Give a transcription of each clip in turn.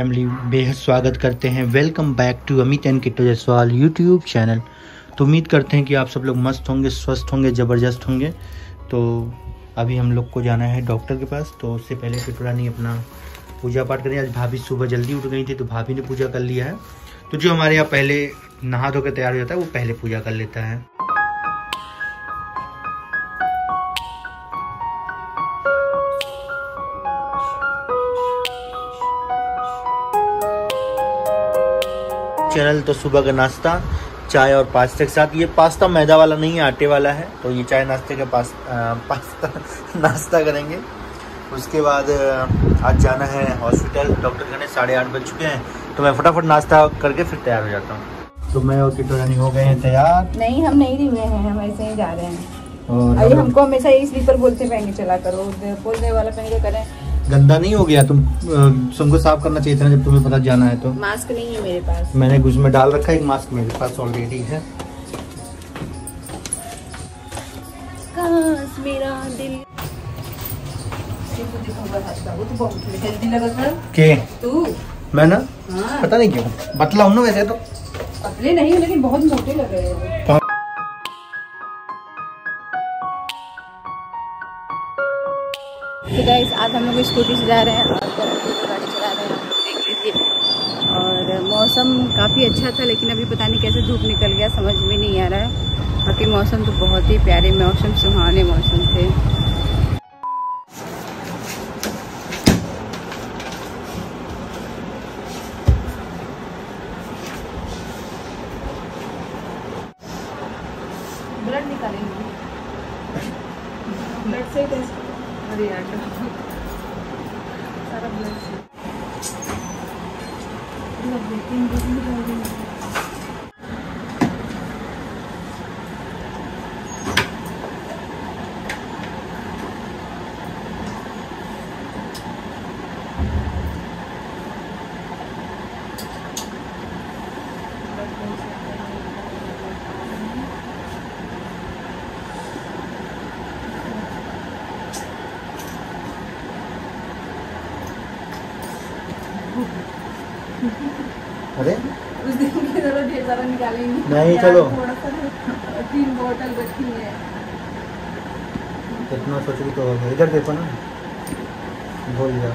Family बेहद स्वागत करते हैं। Welcome back to Amit and Kitto Jaiswal YouTube channel. तो उम्मीद करते हैं कि आप सब लोग मस्त होंगे, स्वस्थ होंगे, ज़बरदस्त होंगे। तो अभी हम लोग को जाना है डॉक्टर के पास, तो उससे पहले किट्टो रानी अपना पूजा पाठ करें। आज भाभी सुबह जल्दी उठ गई थी तो भाभी ने पूजा कर लिया है। तो जो हमारे यहाँ पहले नहा धो के तैयार हो जाता है वो पहले पूजा कर लेता है। चैनल तो सुबह का नाश्ता चाय और पास्ता के साथ। ये पास्ता मैदा वाला नहीं है, आटे वाला है। तो ये चाय नाश्ते का पास्ता नाश्ता करेंगे। उसके बाद आज जाना है हॉस्पिटल, डॉक्टर कहने 8:30 बज चुके हैं। तो मैं फटाफट नाश्ता करके फिर तैयार हो जाता हूँ। तो मैं और किट्टो रानी हो गए हैं तैयार। नहीं, हम नहीं हुए हैं, हम ऐसे ही जा रहे हैं। अरे हमको हमेशा यही स्लीपर बोलते पहने चला करो, बोलने वाला पहन के करें। गंदा नहीं हो गया? तुमको साफ करना चाहिए था ना जब तुम्हें पता जाना है। तो मास्क नहीं है मेरे पास, मैंने कुछ में डाल रखा है। एक मास्क मेरे पास ऑलरेडी है। काश मेरा दिल के तू मैं ना हाँ। पता नहीं क्यों बतला हूँ ना, वैसे तो पतले नहीं लेकिन बहुत मोटे लग रहे हो। तो गाइस आज हम लोग स्कूटी से जा रहे हैं और गाड़ी चला रहे हैं, आप लोग देख लीजिए। और मौसम काफ़ी अच्छा था लेकिन अभी पता नहीं कैसे धूप निकल गया, समझ में नहीं आ रहा है। बाकी मौसम तो बहुत ही प्यारे मौसम, सुहाने मौसम थे। ब्लड निकालेंगे, ब्लड से टेस्ट। अरे यार सारा ब्लड से अरे उस दिन के जरा ढेर सारा निकालेंगे। नहीं चलो, तीन बोतल बची है। कितना सोचो तो होगा। इधर देखो ना, भूल जाओ।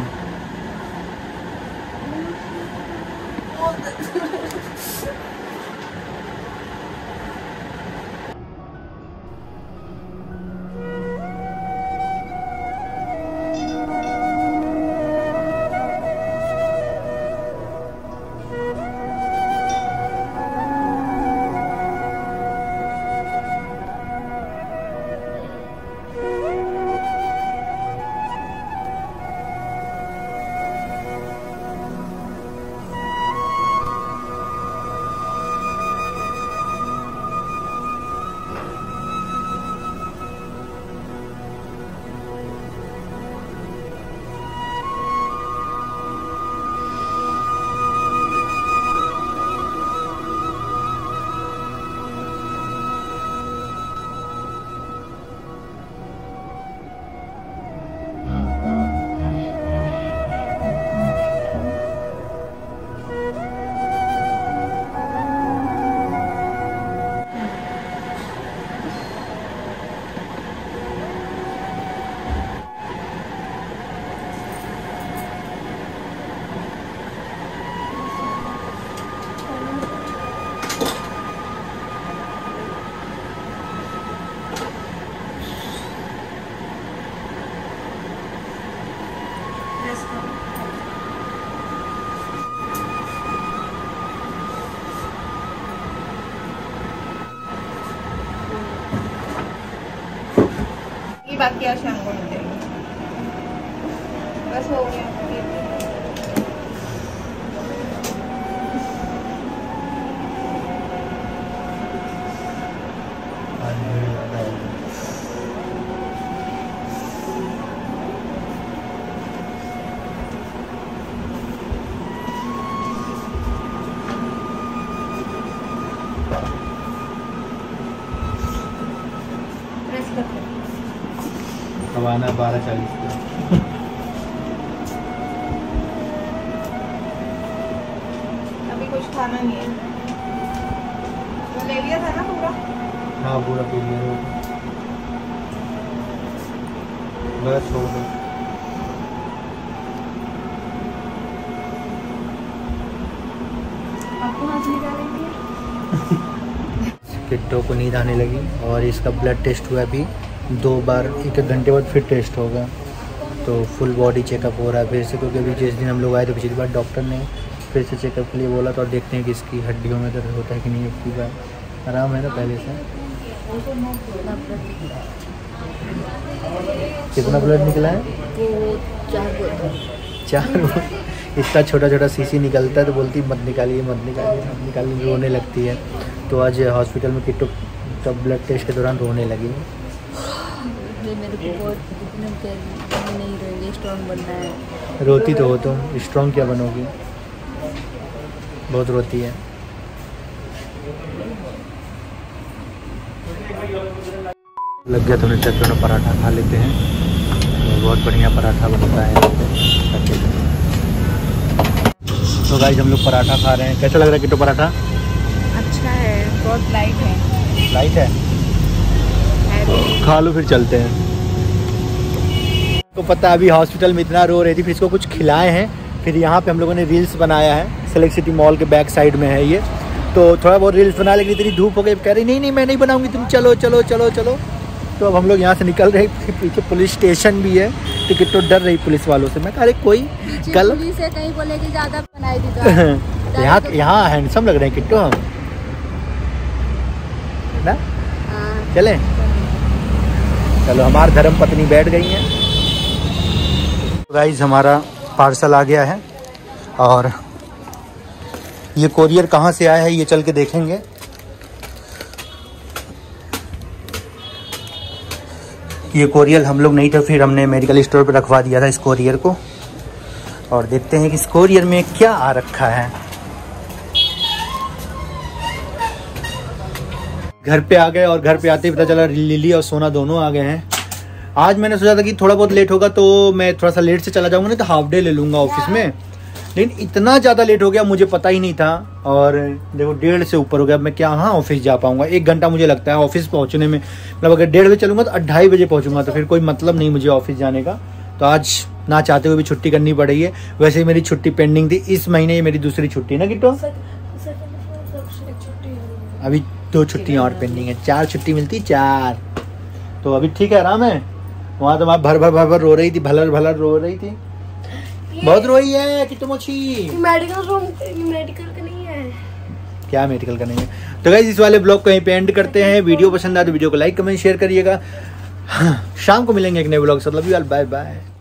बाकी आज शाम को मिलते हैं, बस हो गया। आना 12:40 का खाना नहीं है, तो ले लिया था ना पूरा। हाँ पूरा पी लिया बस हो गया। आपको हाँच निकालेंगे। किट्टो को नींद आने लगी और इसका ब्लड टेस्ट हुआ अभी 2 बार, 1 घंटे बाद फिर टेस्ट होगा, तो फुल बॉडी चेकअप हो रहा है फिर से, क्योंकि अभी जिस दिन हम लोग आए थे पिछली बार डॉक्टर ने फिर से चेकअप के लिए बोला था। और देखते हैं कि इसकी हड्डियों में दर्द होता है कि नहीं। अब बार आराम है ना पहले से। कितना ब्लड निकला है? 4 बोतल। इतना छोटा छोटा शीशी निकलता है तो बोलती मत निकालिए मत निकालिए मत निकालिए, रोने लगती है। तो आज हॉस्पिटल में किट्टो तब ब्लड टेस्ट के दौरान रोने लगी। मेरे को बहुत इतना कर नहीं रहेंगे, स्ट्रॉन्ग बनना है। रोती तो हो तुम, स्ट्रॉन्ग क्या बनोगी? बहुत रोती है। लग गया तो चटपटा पराठा खा लेते हैं, बहुत बढ़िया पराठा बनता है। तो गाइस हम लोग पराठा खा रहे हैं। कैसा लग रहा है किट्टो पराठा? अच्छा है, बहुत लाइट है। लाइट है, खा लो फिर चलते हैं। तो पता अभी हॉस्पिटल में इतना रो रही थी, फिर इसको कुछ खिलाए हैं, फिर यहाँ पे हम लोगों ने रील्स बनाया है। सेलेक्ट सिटी मॉल के बैक साइड में है ये, तो थोड़ा बहुत रील्स बना, लेकिन इतनी धूप हो गई, कह रही नहीं नहीं मैं नहीं बनाऊंगी, तुम चलो चलो चलो चलो। तो अब हम लोग यहाँ से निकल रहे, पीछे पुलिस स्टेशन भी है, तो किट्टो डर रही पुलिस वालों से। मैं कह रही कोई कल कहीं बोले कि ज़्यादा बनाई दी। यहाँ हैंडसम लग रहे हैं किट्टो हम ना। चले चलो, हमारे धर्म पत्नी बैठ गई हैं। गाइस हमारा पार्सल आ गया है और ये कोरियर कहाँ से आया है ये चल के देखेंगे। ये कोरियर हम लोग नहीं थे, फिर हमने मेडिकल स्टोर पर रखवा दिया था इस कोरियर को। और देखते हैं कि इस कोरियर में क्या आ रखा है। घर पे आ गए और घर पे आते ही पता चला लिली और सोना दोनों आ गए हैं। आज मैंने सोचा था कि थोड़ा बहुत लेट होगा तो मैं थोड़ा सा लेट से चला जाऊंगा, नहीं तो हाफ डे ले लूँगा ऑफिस में, लेकिन इतना ज़्यादा लेट हो गया मुझे पता ही नहीं था। और देखो 1:30 से ऊपर हो गया, मैं क्या हाँ ऑफिस जा पाऊँगा? 1 घंटा मुझे लगता है ऑफिस पहुँचने में, मतलब अगर 1:30 बजे चलूँगा तो 2:30 बजे पहुँचूँगा, तो फिर कोई मतलब नहीं मुझे ऑफिस जाने का। तो आज ना चाहते हुए भी छुट्टी करनी पड़ी है। वैसे ही मेरी छुट्टी पेंडिंग थी इस महीने, ये मेरी दूसरी छुट्टी ना किट्टो। अभी 2 छुट्टियाँ और पेंडिंग है, 4 छुट्टी मिलती 4। तो अभी ठीक है, आराम है। वहाँ तो वहाँ भर भर भर भर रो रही थी, भलर भलर रो रही थी, बहुत रोई है कि तुम अच्छी। मेडिकल का नहीं है क्या? मेडिकल का नहीं है। तो गाइस इस वाले ब्लॉग को यहीं पे एंड करते हैं। वीडियो पसंद आए तो वीडियो को लाइक कमेंट शेयर करिएगा। शाम को मिलेंगे एक नए ब्लॉग से। Love you all, bye bye.